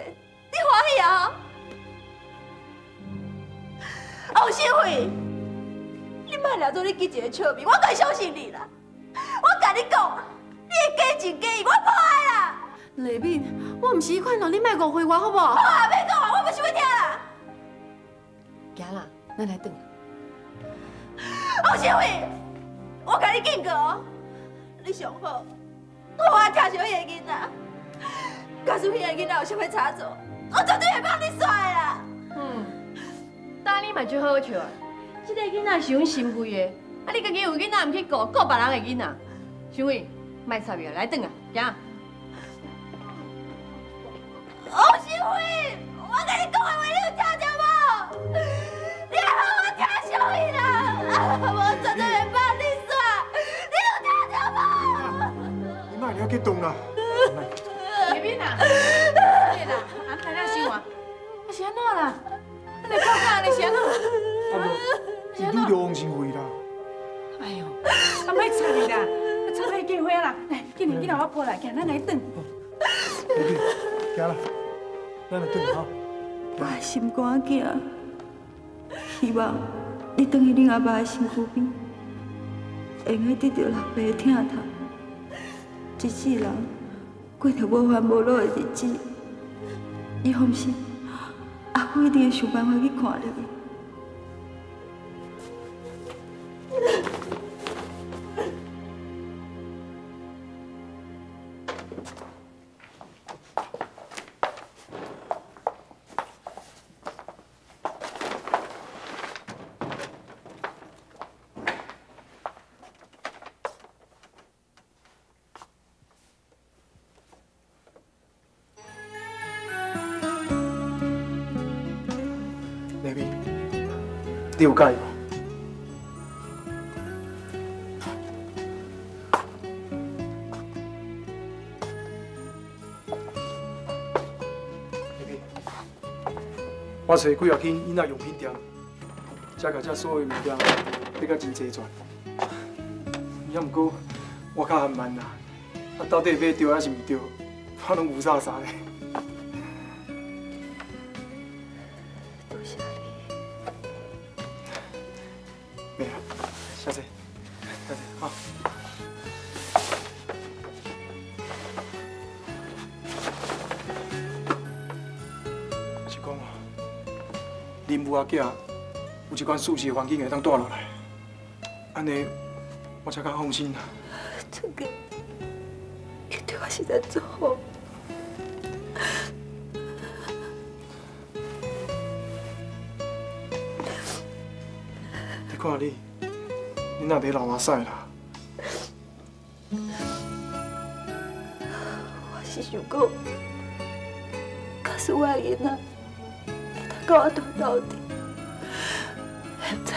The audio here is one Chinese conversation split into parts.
怜，你欢喜啊？后生惠，你莫拿做你记一个笑面，我该相信你啦。我甲你讲，你假情假意，我无爱啦。丽敏，我唔是迄款人，你莫误会我好无？好啊，别讲啊，我唔想要听啦。行啦，咱来转。后生惠，我甲你警告哦，你上好，我听小叶囡仔。 假使迄个囡仔有啥物差错，我绝对会帮你甩啦。但你嘛真好笑啊！这个囡仔是阮心肺的，啊你家己有囡仔唔去顾，顾别人的囡仔，小伟，卖插伊啊，来转啊，行。哦，小伟，我甲你讲的话，你有听着无？你还好好听小伟啦，我绝对会帮你甩，你有听着无？你莫了去动啦。 丽娜，对啦，安排了生活，我是安怎啦？咱来看看，你是安怎？是你着王新惠啦。哎呦，啊，莫吵伊啦，吵歹结婚啦。来，今日我抱来，行，咱来转。丽丽，行啦，咱来转吼。我心肝惊，希望你转去恁阿爸的身躯边，会用得到阿爸的疼痛，一世人。 过着无烦无恼的日子，你放心，阿虎一定会想办法去看到你有介意无？我找几啊间囡仔用品店，才甲遮所有物件买甲真齐全。也毋过我较含慢啦，啊到底买对还是毋对，我拢无啥啥嘞。 阿囝有一款舒适环境会当住落来，安尼我才较放心啦。这个，你对我实在足好。你看你，你那袂流目屎啦？我是想讲，告诉我囡仔，会当跟我同到底。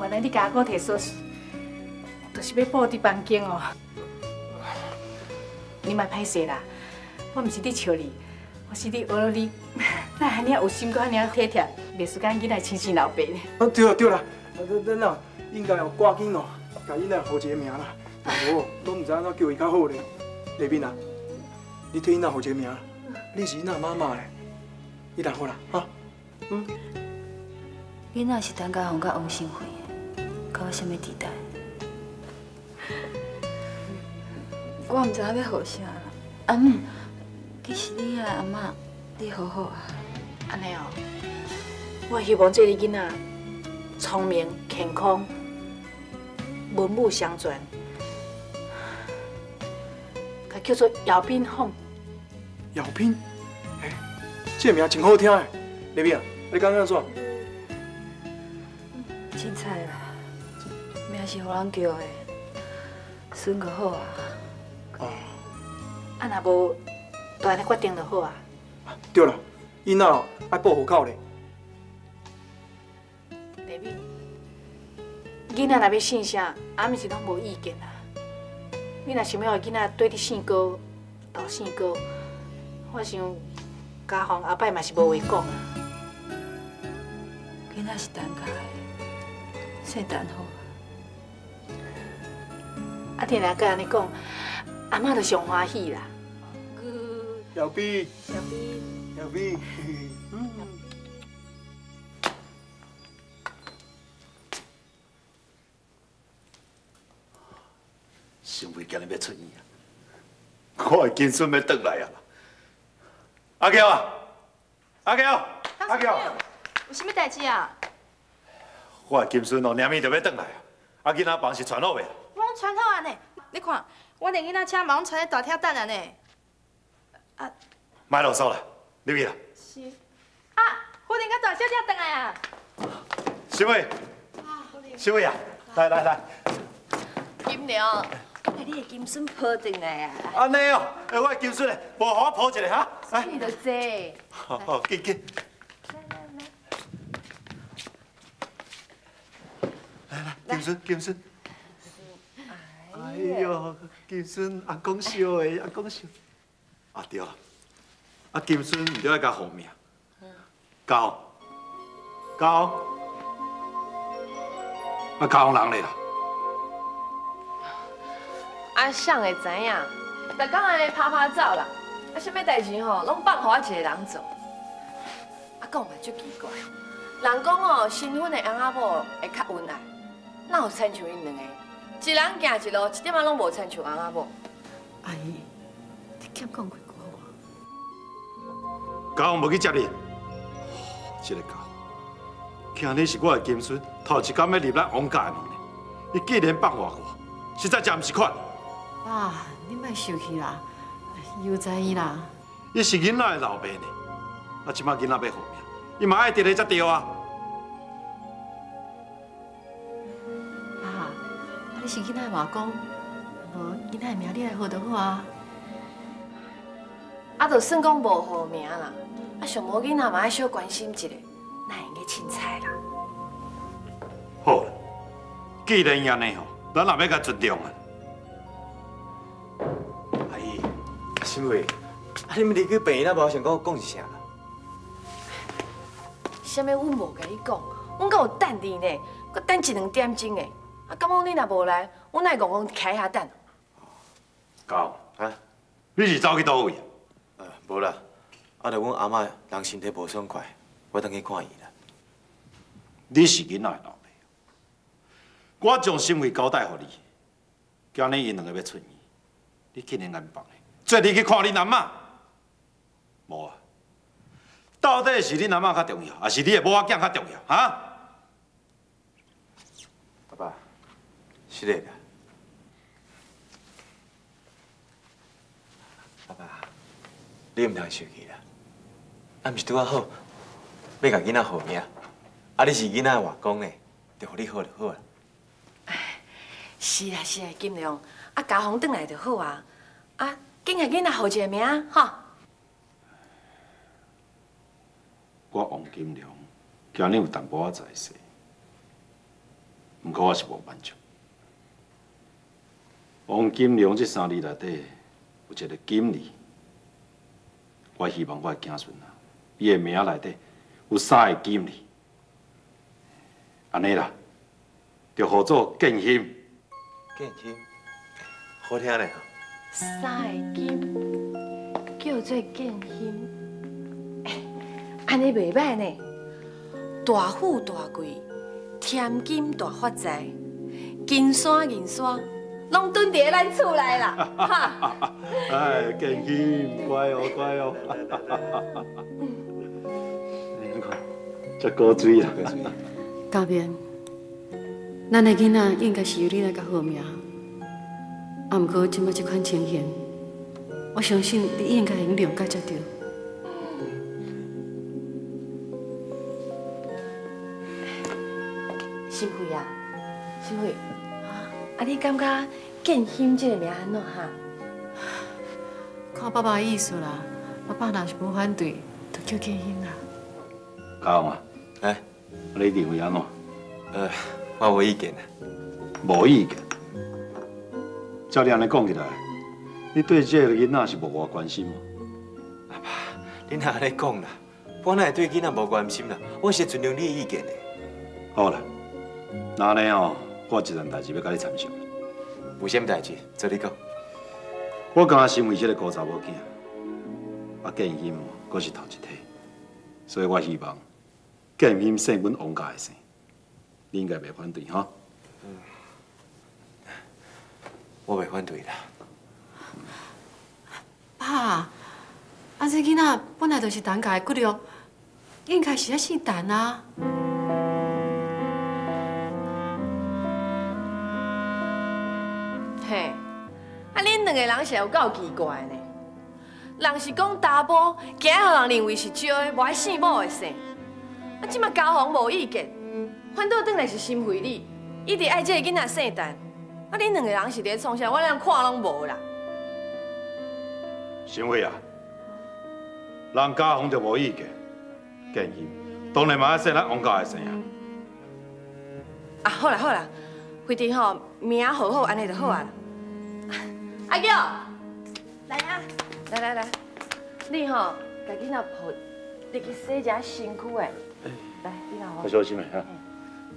原来你家我提锁匙，就是要布置房间哦。你莫歹势啦，我毋是伫笑你，我是伫学你，那安尼有心，搁安尼体贴，袂输咱囡仔亲生老爸呢。啊对啦对啦，咱啊应该有赶紧哦，甲囡仔号一个名啦，无拢毋知安怎叫伊较好咧。丽敏啊，你替囡仔号一个名，你是囡仔妈妈咧，你等好啦哈，嗯。囡仔是等家红甲王新惠。 搞我什么地带？我唔知影要好啥啦。阿姆，其实你阿妈，你好好啊。安尼哦，我希望这个囡仔聪明、健康、文武双全，佮叫做姚斌凤。姚斌，哎，这名真好听诶。丽敏啊，你感觉怎？凊彩啦。 是互人叫的，算就好啊。哦，啊，若无，就安尼决定就好啊。啊，对啦，囡仔哦爱报户口咧。爸咪，囡仔若要姓啥，阿咪是拢无意见啦。你若想要个囡仔对你姓高，倒姓高，我想家芳后摆嘛是无话讲啊。囡仔是单家的，姓单好。 阿天阿哥安尼讲，阿嬷就上欢喜啦。小碧，小碧，小碧，想袂今日要出院啊！我的金孙要倒来啊！阿娇啊，阿娇，阿娇，有啥物代志啊？我的金孙哦，明暝就要倒来啊！阿囡仔房是传好未？ 拢穿好安尼，你看，我连囡仔车嘛拢穿咧大厅等安尼。啊，莫啰嗦啦，入去啦。是。啊，夫人甲大小姐回来啊。小妹。啊，夫人。小妹啊，来来来。金娘，你的金孙抱回来啊。安尼哦，我的金孙嘞，无互我抱一下哈。来。你着坐。好好，紧紧。来来来，金孙，金孙。 哎呦，金孙阿公笑诶，阿公笑。啊对啦，啊金孙唔对爱加红名，高高，啊高人咧啦。啊谁会知影？逐工安尼趴趴走啦，啊啥物代志吼，拢放互我一个人做。啊讲嘛足奇怪，人讲哦，新婚的翁仔某会较恩爱，哪有亲像因两个？ 一人行一路，一点仔拢无亲像翁仔某。阿姨，你欠讲几句好啊？家宏无去接你，这个家宏，今日是我的金孙，头一天要入咱王家的门呢，伊既然放我过，实在真唔是款。爸，你莫生气啦，悠哉伊啦。伊是囡仔的老爸呢，啊，即摆囡仔要好命，伊嘛爱伫咧才对啊。 是囡仔话讲，无囡仔名你来号就好啊。啊，就算讲无号名啦，啊，上无囡仔嘛爱小关心一下，哪会个凊彩啦？好啦，既然安尼吼，咱也要甲尊重啊。阿姨，小妹，啊，你们离去病，咱无想讲讲一声啦。啥物阮无甲你讲，阮敢有等你呢？搁等一两点钟诶。 啊，刚刚你若无来，我乃戆戆徛遐等。高，啊，你是走去倒位？无啦，啊，着阮阿嬷人身体无爽快，我等去看伊啦。你是囡仔的老爸，我将心意交代互你，今日因两个要出院，你竟然硬放的，做你去看恁阿嬷？无啊，到底是恁阿嬷较重要，还是你的某仔囝较重要？啊？爸爸。 是嘞，爸爸，你唔通生气啦。俺唔是对我好，要甲囡仔好命。啊，你是囡仔外公诶，就互你好就好啦。是啊是啊，金良，啊家宏转来就好啊。啊，紧甲囡仔好一个名吼。我王金良，今日有淡薄仔在世，毋过我是无满足。 王金良这三字内底有一个金字，我希望我的子孙啊，伊的名内底有三个金字，安尼啦，就号做建心。建心，好听嘞。三个金叫做建心，安尼袂歹呢。大富大贵，添金大发财，金山银山。 拢蹲伫咱厝内啦，哈！哎，建心，乖哦，乖哦，你看，这古锥啦，古锥。嘉宾，咱的囡仔应该是由你来较好命，啊，毋过即摆即款情形，我相信你应该能谅解才对。心慧啊，心慧。 啊，你感觉“建心”这个名安怎哈？看爸爸的意思啦，阿爸若是无反对，就叫结婚啦。嘉宏啊，哎，你认为安怎？我无意见啊。无意见？照你安尼讲起来，你对这个囡仔是无偌关心吗？阿爸，你哪安尼讲啦？我哪会对囡仔无关心啦？我是尊重你意见的。好啦，那呢哦，我有一件代志要甲你参详。有啥物代志？做你讲。 我刚刚身为这个孤查某囝，啊，建鑫哦，阁是头一胎，所以我希望建鑫生阮王家的生，你应该袂反对哈？我袂反对啦。爸，啊，这囡仔本来就是陈家的骨肉，应该是要姓陈啊。 两个人是有够奇怪呢，人是讲查某，惊让人认为是少的，无爱姓某的姓。啊，即马嘉宏无意见，反倒转来是心怀你，一直爱这个囡仔姓陈。啊，恁两个人是伫创啥？我连看拢无啦。心怀啊，人嘉宏就无意见，建议当然嘛要姓咱王家的姓啊。啊，好啦好啦，非得吼名好好，安尼就好啊。 阿娇，来啊！来来来，你吼，把囡仔抱，入去洗一下身躯诶。来，你拿我。小心诶，哈。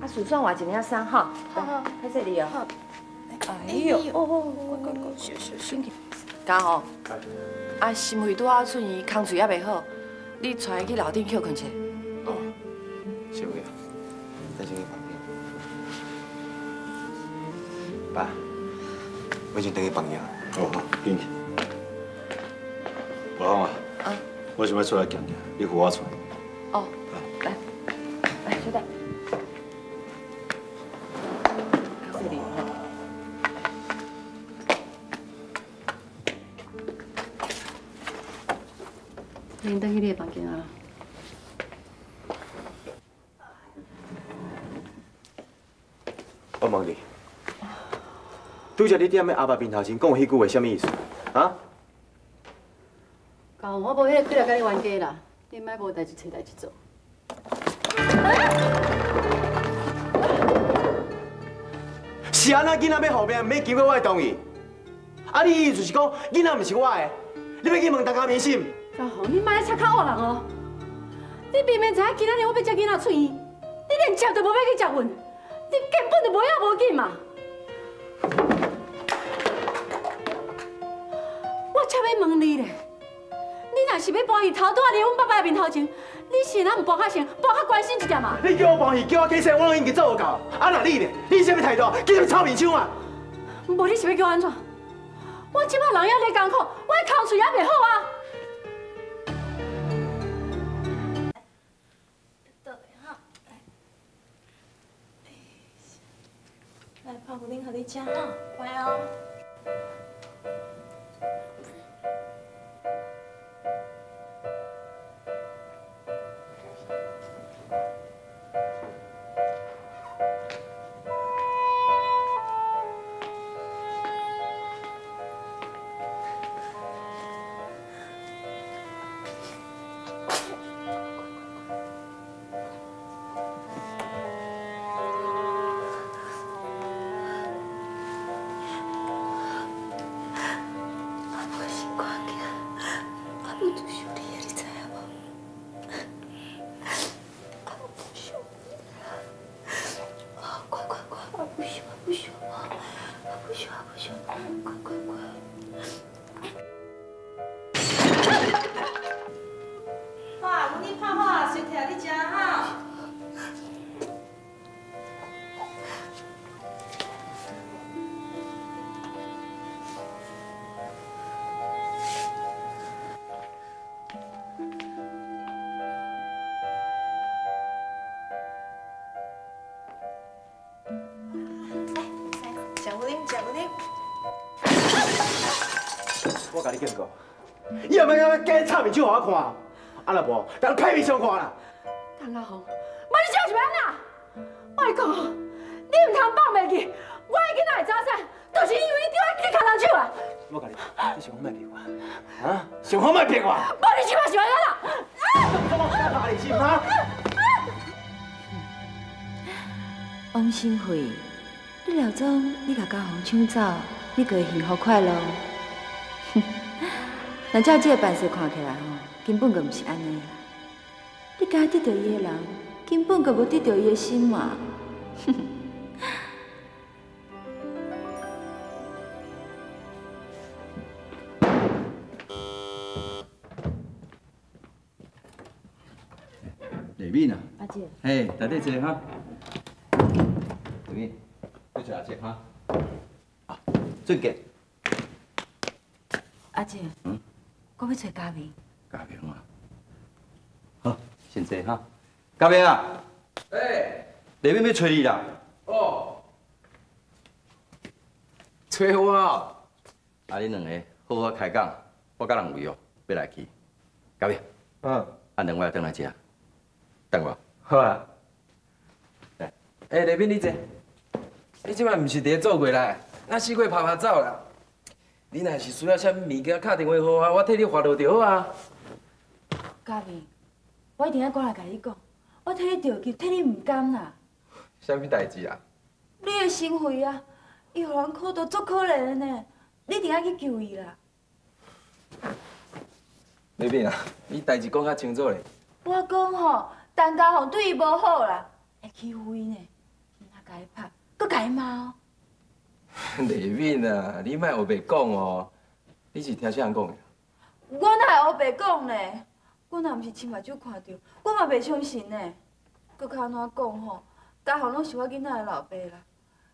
啊，顺便换一件衫吼。好好，拍摄你哦。哎呦，哦，小小心去。嘉宏，啊，心肺拄啊出院，空嘴也袂好，你带伊去楼顶歇困者。哦，小妹啊，带进去房间。爸，我已经等伊放假。 哦，好，进去。我讲啊，我想要出来行行，你扶我出来。哦，来，来，稍等。这里。你等去你的房间啊。我问你。 拄则你踮咧阿爸面头前讲迄句话，什么意思？啊？嘉宏，我无迄个骨力甲你冤家啦，你莫无代志找代志做。是安那囡仔要后面，免经过我的同意。啊，你意思是讲囡仔毋是我的，你要去问大家明信？嘉宏，你莫咧插口恶人哦！你明明知影今仔日我要接囡仔出院，你连接都无要去接阮，你根本就无要无紧嘛！ 我要问你嘞，你若是要搬去头拄仔，伫阮爸爸面头前，你是哪唔搬较先，搬较关心一点嘛？你叫我搬去，叫我起身，我拢已经做到。啊，那你嘞？你啥物态度？叫你臭面相啊？无你是要叫我安怎？我即摆人也咧艰苦，我的口水也袂好啊。来泡牛奶给你吃啊，乖哦。 我甲你警告，以后要加臭面相互我看，啊若无，咱歹面相看啦。陈嘉宏，莫你这是要安那？我来讲哦，你唔通放袂记，我的囡仔会早产，就是因为你对我去牵人手啊！我跟你讲，你想好莫骗我，啊？想好莫骗我！无你起码想安啦！怎么敢打你心啊？王新慧，你老总你甲家宏抢走，你过幸福快乐。哼，那照这个办事看起来吼，根本就唔是安尼啦。你该得到伊的人，根本就无得到伊的心嘛。哼。 阿姐，嘿，大家坐哈。怎么？你坐阿姐哈。啊，俊杰。阿姐，嗯，我要找嘉明。嘉明啊，好，先坐哈。嘉明啊，哎，丽敏要找你啦。哦，找我啊？啊，你两个好好开讲，我甲人有约要来去。嘉明，嗯，啊，两位等来吃。 等我，好啊。来，哎，丽敏，你坐。你即摆毋是伫做过来，那四界拍拍走啦。你若是需要啥物物件，敲电话给我，我替你发落就好啊。嘉明，我一定要过来甲你讲，我替你着急，替你毋甘啦。啥物代志啊？你的心肺啊，伊互人苦到足可怜的呢，你一定要去救伊啦。丽敏啊，你代志讲较清楚咧。我讲吼。 陈家宏对伊无好啦，会欺负伊呢，毋但甲伊拍，搁甲伊骂哦。丽敏啊，你莫学白讲哦，你是听啥人讲的？我哪会学白讲呢？我若毋是亲目睭看到，我嘛袂相信呢。搁较安怎讲吼？家宏拢是我囡仔的老爸啦，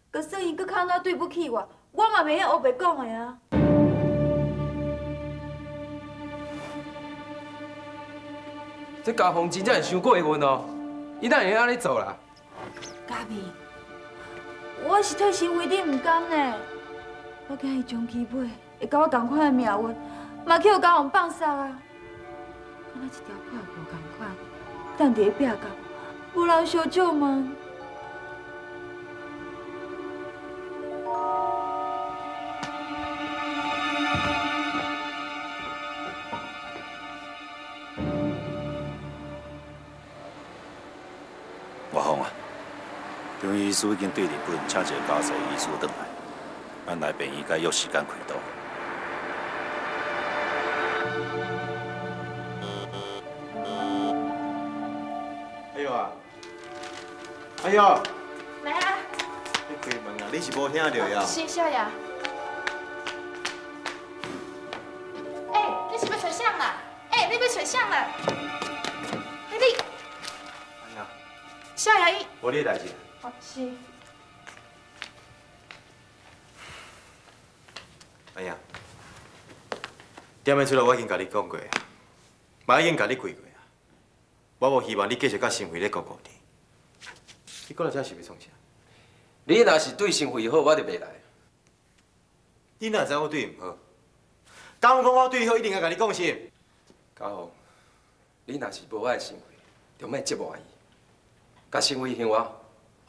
搁说伊搁较安怎对不起我，我嘛袂晓学白讲的啊。 这家宏真正是伤过分哦，伊哪会安尼做啦？嘉明，我是替新为你唔甘呢，我惊伊长期尾会甲我同款的命运，嘛去互家宏放杀啊！敢若这条票无同款，但伫拼到无人相救吗？中医师已经对日本请一个家属医师回来，咱来病院该约时间开刀。哎呦啊！哎呦！来啊！你开门啊！你是无听到呀？是少爷。哎，你是要找谁啦？哎，你要找谁啦？你你。安娜。少爷伊。无你代志。 是。阿爷，店的出来我已经甲你讲过，嘛已经甲你跪过啊。我无希望你继续甲新慧咧搞搞你。你过来这是要创啥？你若是对新慧好，我就袂来。你哪知我对伊唔好？家宏讲我对伊好，一定要甲你讲是。家宏，你若是无爱新慧，就莫折磨伊。甲新慧向我。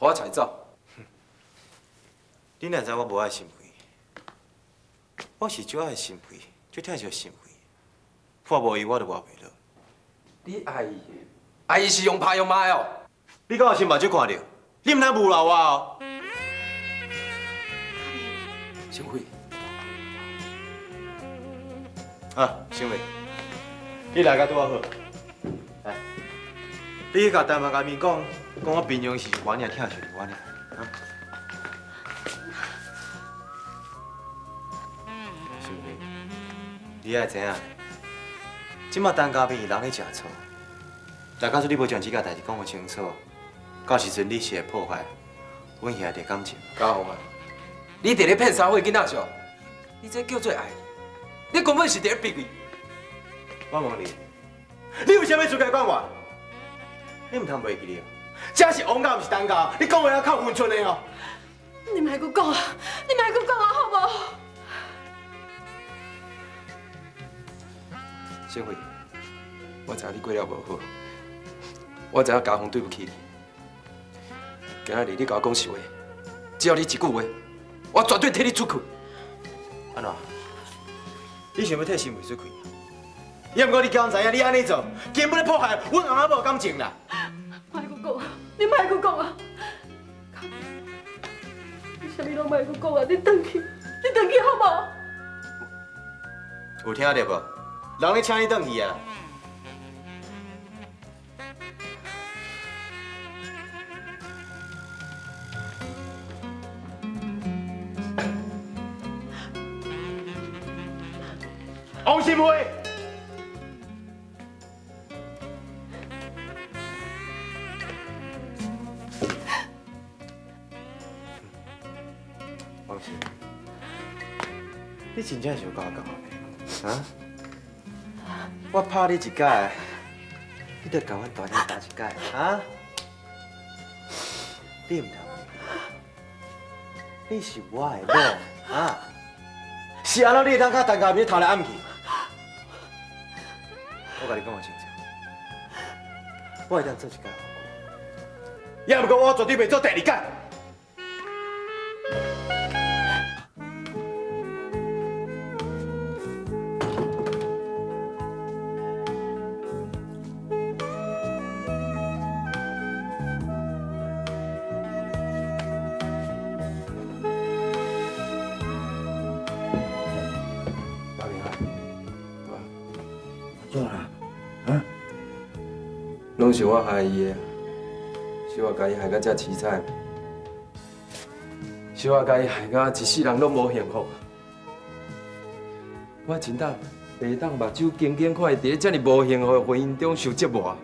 我才走。你哪知我无爱心肺？我是最爱心肺，最疼惜心肺。破无伊，我都活袂落。你爱伊，爱伊是用拍用骂哦。你敢有心目睭看到？你毋通诬赖我哦。心肺。啊，心肺，你来甲对我好。来，你甲陈妈甲咪讲。 讲我平常时玩也听是玩咧，啊！小妹，你爱知影？即马陈家平伊人咧食醋，但假使你无将即件代志讲个清楚，到时阵你是会破坏阮兄弟感情。家宏啊，你伫咧骗三岁囡仔上，你这叫做爱？你根本是伫咧逼伊。我问你，你为啥物自家管我？你毋通袂记哩？ 这是王家，不是陈家。你讲话还较有分寸的哦。你莫阁讲啊！你莫阁讲啊，好无？小慧，我知你过了无好，我知家宏对不起你。今仔日你甲我讲实话，只要你一句话，我绝对替你出气。安怎？你想要替新妇出气？也毋过你叫阮知影，你安尼做根本咧破坏阮阿母感情啦。莫去讲啊！你莫去讲啊！你啥物拢莫去讲啊！你转去，你转去好无？有听到无？人咧请你转去啊！ 王新辉，王新，你真正想甲我搞啊？我拍你一届，你得甲我大娘打一届啊？你唔通，你是我的某啊？是安怎你当甲陈家明头来暗去？ 我甲你讲个清楚，我会当做一届，也毋过我绝对袂做第二届。大明啊，怎啦？ 拢是我害伊的，是我甲伊害到遮凄惨，是我甲伊害到一世人拢无幸福。我真当袂当目睭紧紧看伊伫咧遮尔无幸福的婚姻中受折磨。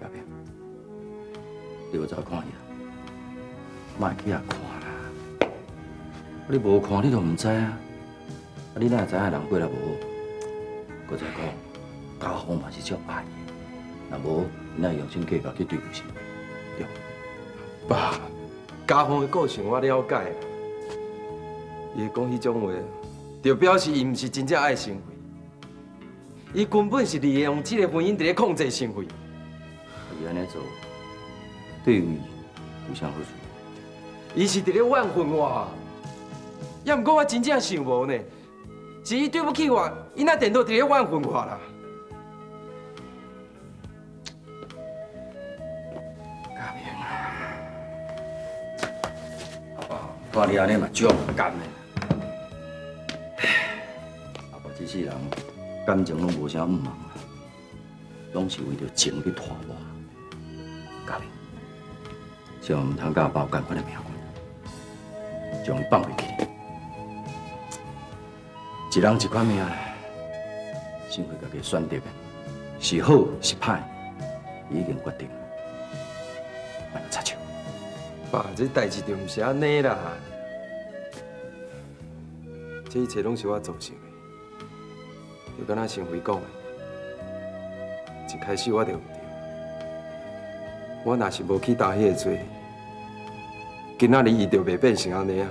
阿伯，你有怎看伊啊？莫去遐看。 你无看，你都唔知啊！啊，你哪会知影人过得无好？搁再讲，家风嘛是足歹的，若无你会用心计较去对付伊，对？爸，家风的个性我了解，伊讲迄种话，就表示伊唔是真正爱生活，伊根本是利用这个婚姻伫咧控制生活。伊安尼做，对伊有啥好处？伊是伫咧怨恨我。 也毋过我真正想无呢，是伊对不起我，伊那电脑伫咧怨恨我啦。嘉明啊，阿爸，看你安尼嘛足甘的，阿爸这世人感情拢无啥毋忙啊，拢是为着情去拖磨。嘉明，就毋通甲阿爸有共款的命运，将伊放袂去。 一人一款命啦，先去家己选择，是好是歹，已经决定了，别插手。爸，这代志就唔是安尼啦，这一切拢是我造成的，就敢若先回讲的，一开始我就唔对，我若是无去担迄个罪，今仔日伊就袂变成安尼啊。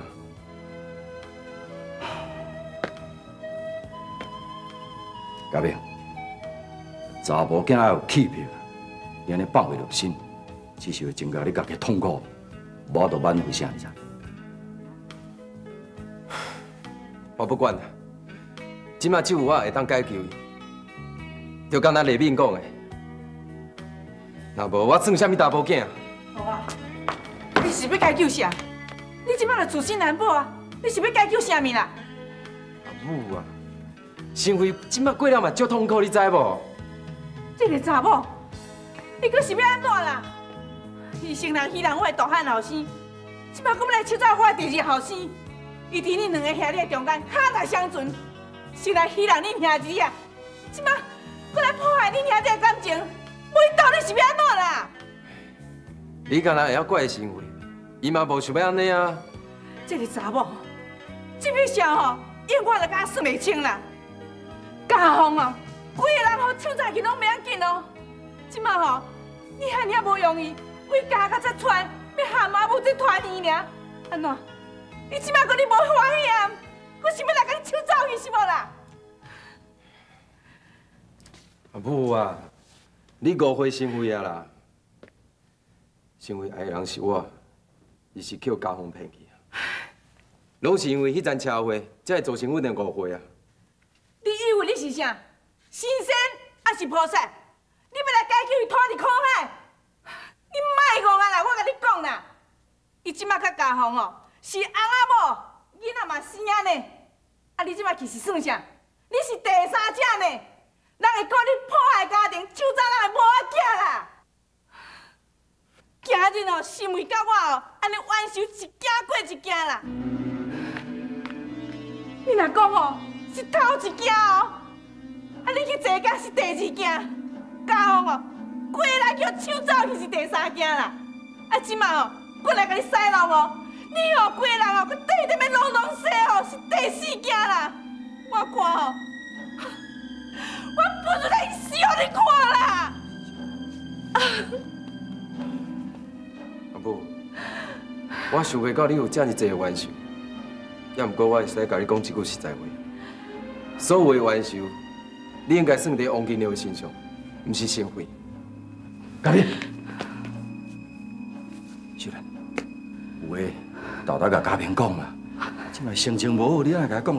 嘉明，查甫囝要有气魄，你安尼放袂落心，只是会增加你家己痛苦，无度挽回啥物事。我不管啦，即马只有我会当解救伊，就敢若丽敏讲的，若无我算啥物查甫囝？好啊，你是要解救啥？你即马就自身难保啊！你是要解救啥物啦？阿母啊！ 生辉即摆过了嘛，足痛苦，你知无？这个查某，伊阁是要安怎啦？伊成人欺人我的大汉后生，即摆阁要来欺诈我的第二后生。伊伫恁两个兄弟的中间卡在相存，是来欺人恁兄弟啊！即摆阁来破坏恁兄弟的感情，我到底是要安怎啦？你干那会晓怪生辉？伊嘛无想要安尼啊！这个查某，即笔账吼，永远都甲我算袂清啦！ 家风哦，规个人吼抢在去拢袂要紧哦。即卖吼，你汉遐无容易，为家甲才传，要下马步才传伊尔。安怎？你即卖讲你无欢喜啊？我想要来甲你抢走伊是无啦？阿母啊，你误会新辉啊啦！新辉爱的人是我，伊是叫家风骗去啊！拢是因为迄件车祸，才会造成阮的误会啊！你以为你是啥？神仙还是菩萨？你要来解救伊脱离苦海？你莫戆啊啦！我甲你讲啦，伊即摆较家风哦，是翁仔某。 囡仔嘛生啊呢，啊你即摆去是算啥？你是第三者呢，人会讲你破坏家庭，手早人会无我囝啦。今日哦，新梅甲我哦，安尼冤仇一件过一件啦。你若讲哦，是头一件哦，啊你去坐驾是第二件，家风哦，过来叫手走去是第三件啦。啊即摆哦，过来甲你洗脑哦。 你哦，过人哦，佮缀在要拢拢说哦，是第四件啦。我看哦，我不如来死哦，你看啦。阿母，我想袂到你有遮尼侪冤仇，也毋过我会使甲你讲一句实在话，所有的冤仇，你应该算伫王金牛身上，毋是心灰。家己，小兰，有诶。 豆豆甲嘉平讲嘛，即摆心情无好，你安尼甲讲，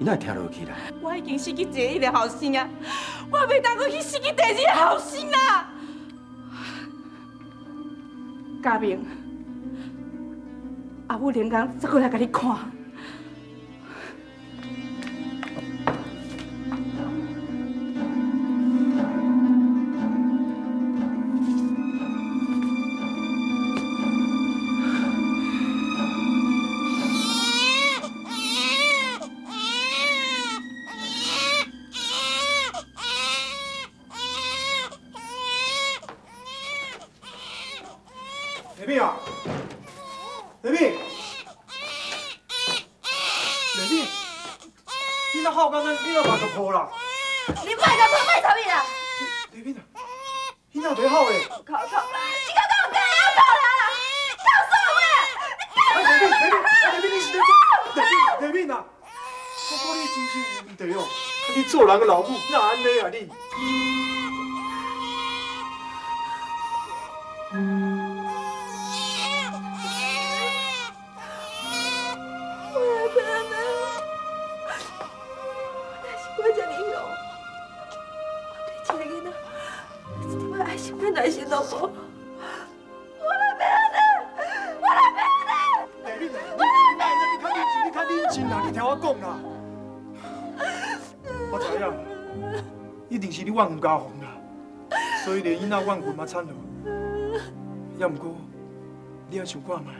伊哪会听落去啦？我已经失去第一个后生啊，我袂当阁去失去第二个后生啊！嘉平，阿母连工再过来甲你看。万群嘛惨了，也毋过你也想看卖，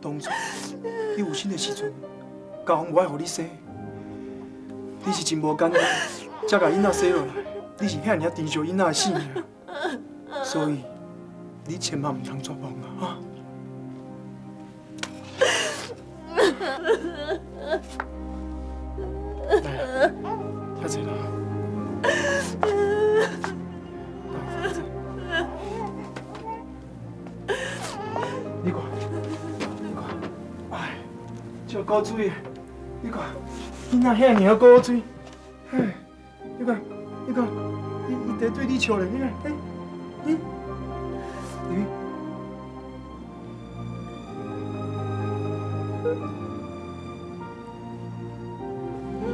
当初你有生的时阵，家风我爱互你生，你是真无简单，才甲囡仔生落来，你是遐尔珍惜囡仔的性命，所以你千万毋通绝望啊！来，遐坐啦。 你看，你看，哎，这古锥，你看，囡仔遐尔古锥，哎，你看，你看，伊在对你笑咧，你看，哎，你，你，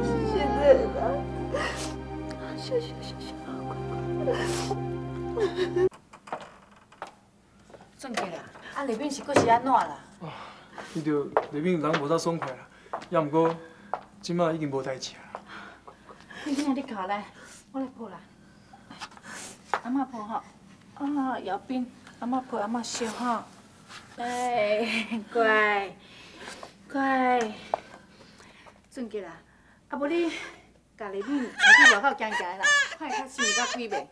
谢谢大家，谢谢，快快。 算计啦，啊丽敏是搁是安怎啦？哦，伊着丽敏人无啥爽快啦，也毋过即摆已经无代志啦。丽敏啊，你靠来，我来抱啦。阿嬷抱吼，啊姚斌，阿嬷抱阿嬷笑吼。哎，乖，乖，算计啦，啊无你甲丽敏出去外口行行啦，看会较生较水袂？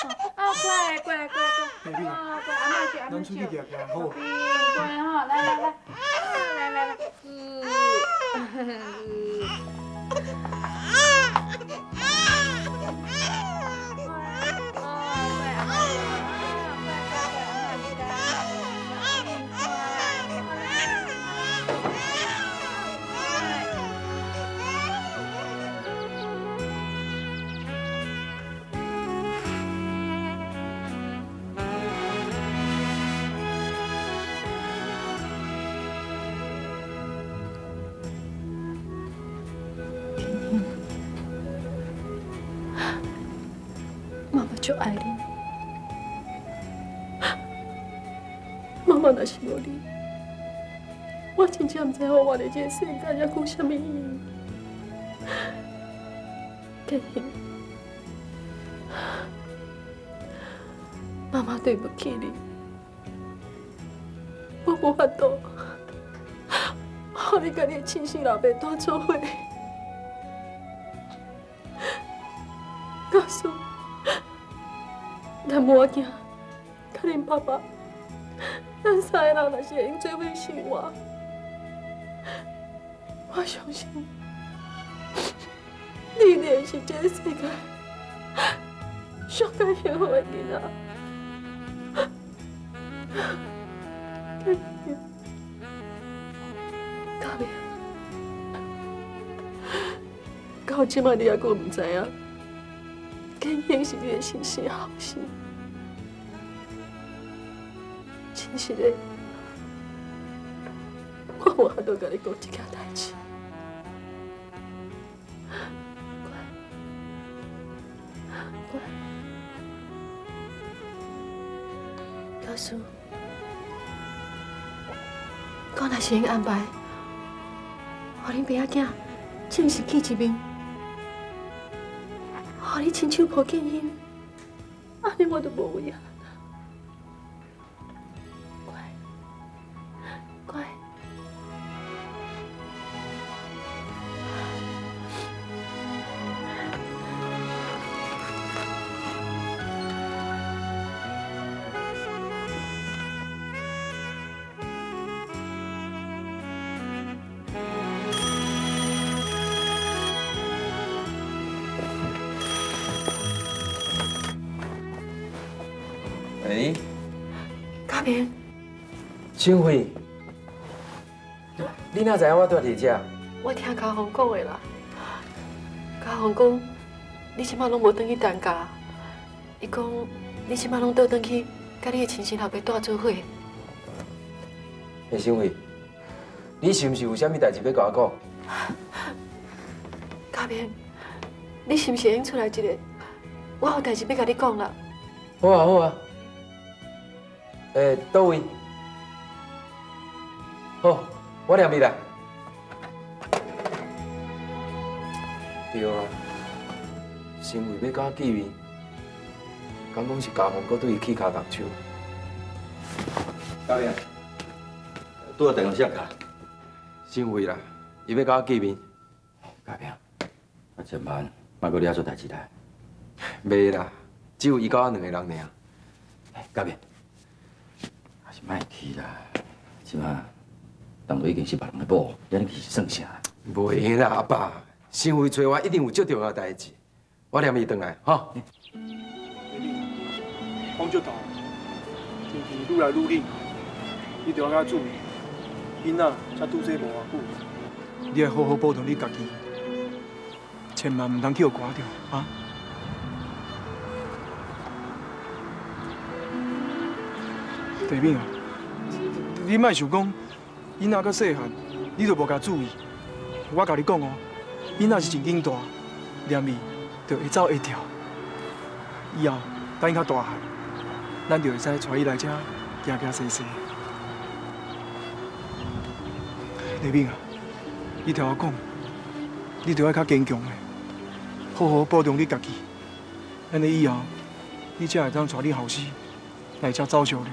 啊，过来！啊，过来，阿妈去。好，过来哈，来。就爱你。妈妈若是无你，我真正唔知我活在这个世界还有啥物意义。佳欣，妈妈对不起你，我无法度，让你甲你的亲生老爸带做伙。 告诉我，咱母仔，甲恁爸爸，咱三个人若是会用做伙生活，我相信，你一定是这个世界上最幸福的囡仔。佳明，佳明，到即摆你还阁唔知影？ 今天是你的真心好心，真实的，我无法度甲你讲这件代志。乖，乖，老师，我若是用安排，互恁爸仔囝正式见一面。 让你亲手抱紧因，安尼我就无遗憾啦。乖，乖，秋慧，你哪知影我住伫遮？我听家宏讲的啦。家宏讲，你即摆拢无转去陈家，伊讲你即摆拢倒转去，甲你的亲生老爸住做伙。秋慧，你是毋是有啥物代志要甲我讲？家明，你是毋是应出来一日？我有代志要甲你讲啦。好啊，好啊。诶，倒位？ 好，我两边来。对啊，是因为要甲我见面，敢讲是家宏搁对伊起骹动手。教练，拄个电话响卡，是因为啦，伊要甲我见面。教练，啊千万，莫搁惹出代志来。袂啦，只有伊甲我两个人尔。教练，还是莫去啦，是嘛？ 人都已经是别人的某，你安尼去算啥？袂啦，阿爸，新辉找我一定有足重要代志，我念伊转来，哈。风足大，天气愈来愈冷，你着较注意，囡仔才拄生无偌久，你要好好保重你家己，千万唔通去互刮着，啊！ 地敏啊，你莫想讲。 囡仔较细汉，你就无加注意。我甲你讲哦，囡仔是真紧大，念伊就会走会跳。以后等伊较大汉，咱就会使带伊来遮行行踅踅。丽敏啊，你听我讲，你就要较坚强诶，好好保重你家己。安尼以后，你才会当带你后生来遮走小路。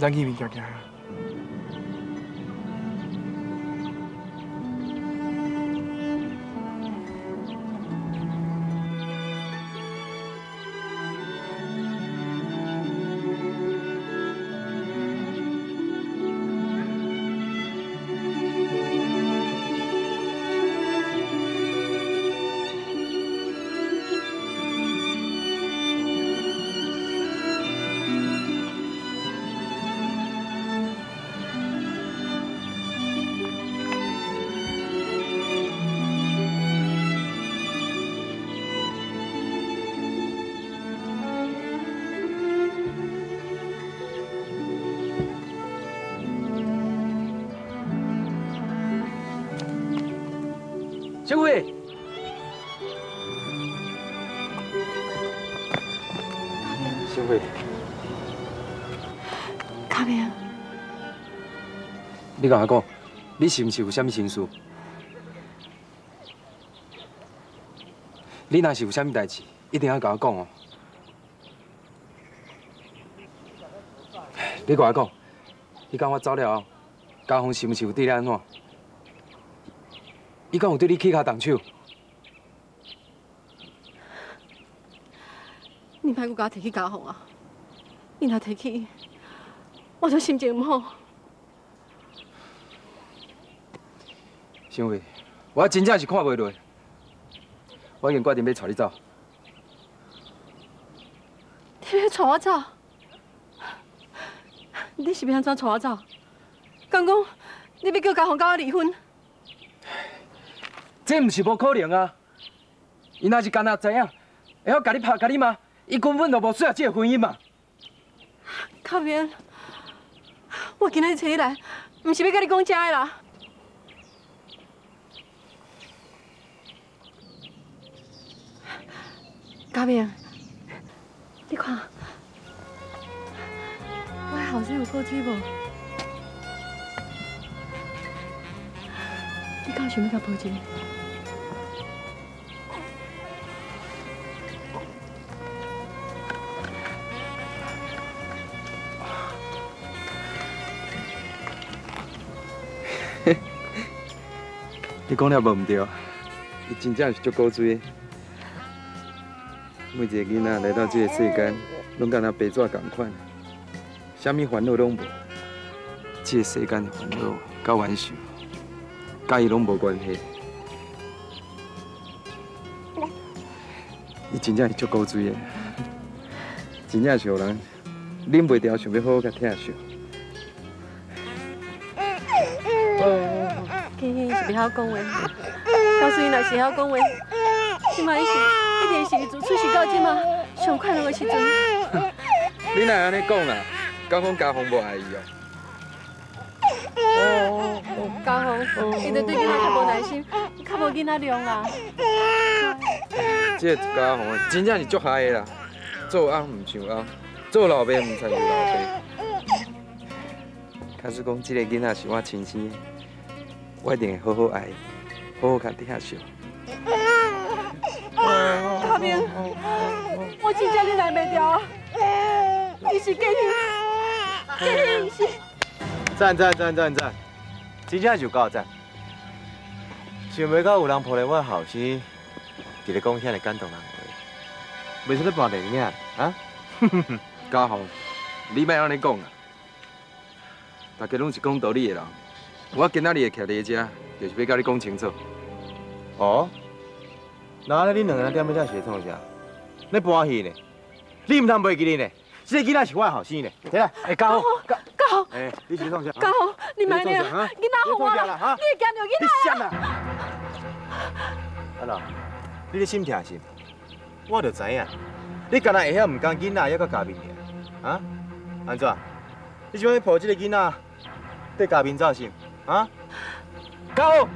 咱去面行行啊！小慧，小慧，嘉明，你甲我讲，你是毋是有啥物心事？你若是有啥物代志，一定要甲我讲哦。你甲我讲，你讲我走了后，嘉宏是毋是有对你安怎？ 伊敢有对你起骹动手？你莫阁甲我提起家伙啊！你若提起，我就心情唔好。小慧，我真正是看袂落，我已经决定要带你走。你要带我走？你是要安怎带我走？敢讲你要叫家伙甲我离婚？ 这毋是无可能啊！伊若是干那知影，会晓甲你拍、甲你骂，伊根本就无需要这个婚姻嘛。嘉明，我今仔日找你来，毋是要甲你讲假的啦。嘉明，你看，我后生有够水无？你敢想要甲保证？ 你讲了无毋对，伊真正是足古锥的。每一个囡仔来到这个世间，拢敢若白纸共款，啥物烦恼拢无。这个世间的烦恼、甲冤仇，甲伊拢无关系。伊真正是足古锥的，真正是有人忍袂住，想要好好甲疼惜。 袂晓讲话，告诉伊若是会晓讲话，即卖一定是自出世到即卖上快乐的时阵。你哪安尼讲啦？敢讲嘉宏无爱伊哦？哦，嘉宏，伊就对囡仔较无耐心，较无囡仔量啦。这嘉宏真正是足害的啦，做翁唔像翁，做老爸唔像做老爸。假使讲这个囡仔是我亲生的。 我一定会好好爱，好好甲疼惜。嘉明，我真正忍袂住啊！你是假的，假的不是。赞！真正就够赞。想袂到有人抱着我后生，伫咧讲遐个感动人话，袂出咧扮电影啊！嘉宏，你莫安尼讲啦，大家拢是讲道理的人。 我今仔日会徛在遮，就是要甲你讲清楚。哦，那安尼恁两个人踮在遮是创啥？恁搬戏呢？你毋通袂记哩呢？这个囡仔是我的后生呢。起来，哎，嘉宏，嘉宏，哎，你是创啥？嘉宏，你莫呢？囡仔互我啦，你会惊着囡仔啦？啊啦，你咧心疼是？我著知影，你干那会晓毋讲囡仔，还搁嘉明尔？啊？安怎？你想要抱这个囡仔缀嘉明走是？ 啊，嘉宏，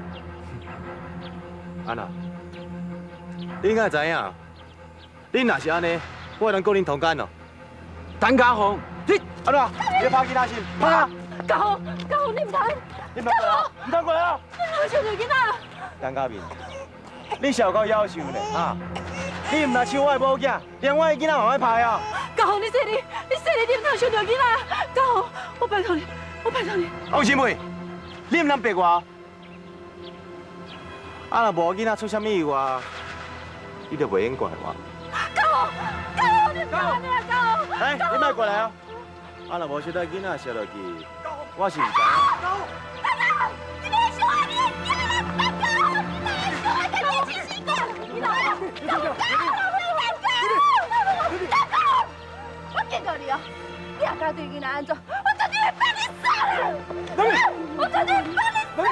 安那，你敢知影？你若是安尼，我能跟恁同甘哦。陈嘉宏，你安那，你拍囡仔是？拍啊！嘉宏，嘉宏，你唔通，你唔通过来，唔通过来啊！你伤着囡仔。陈嘉明，你小够夭寿嘞啊！你唔若抢我的某囝，连我的囡仔往外拍啊！嘉宏，你说你，你说你，你唔通伤着囡仔。嘉宏，我拜托你，我拜托你。王新梅。 你毋通白我，啊！若无囡仔出啥物意外，你就袂用怪我。嘉宏，嘉宏，你干咩啊？嘉宏，来，你莫过来啊！啊！若无小得囡仔摔落去，我是唔知。嘉宏，你别笑我，你别笑我，你别笑我，你别笑我，你来啊！嘉宏，嘉宏，我警告你哦，你若敢对囡仔安怎，我绝对会把你杀了！ 我绝对不帮你！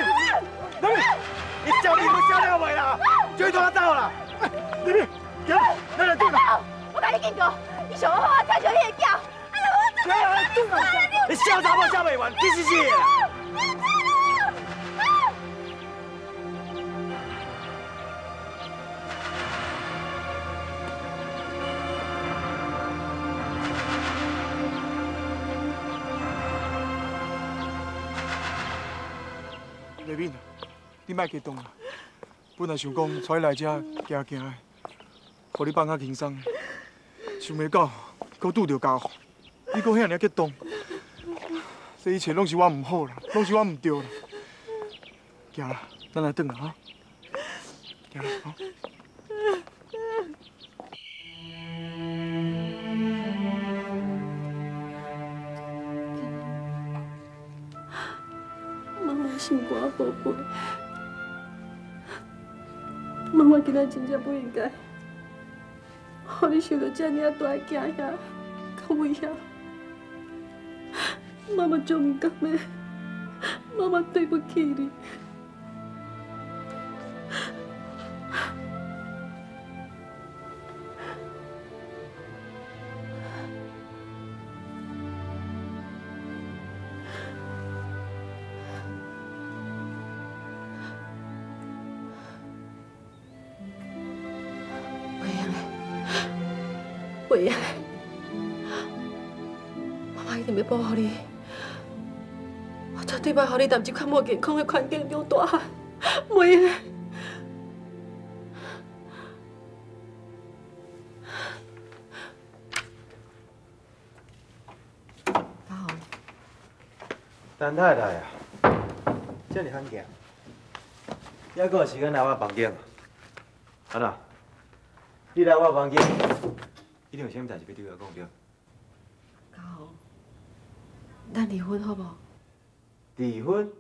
你叫你不叫了未啦？追到到了！你走，咱来对吧。我把你警告，你想好我再想你叫，哎呀，我真的对吧？你笑啥？我笑未完，你是谁？丽敏啊，你莫激动啦。本来想讲带你来遮行行的，互你放较轻松，想袂到搁拄着家伙，你搁遐尔激动。这一切拢是我唔好啦，拢是我唔对啦。行啦，咱来转啦哈。行啦，好。 是我后悔，问我今仔真正不应该，互你受到遮尔大的惊吓、甲威胁。妈妈做唔甘的，妈妈对不起你。保护你，我绝对袂让你踮即款无健康的环境中大汉，袂个。大豪，陈太太啊，遮尔罕见，还阁有时间来我房间啊？安那，你来我房间，一定有啥物代志要对我讲对？ 咱离婚好不好？离婚。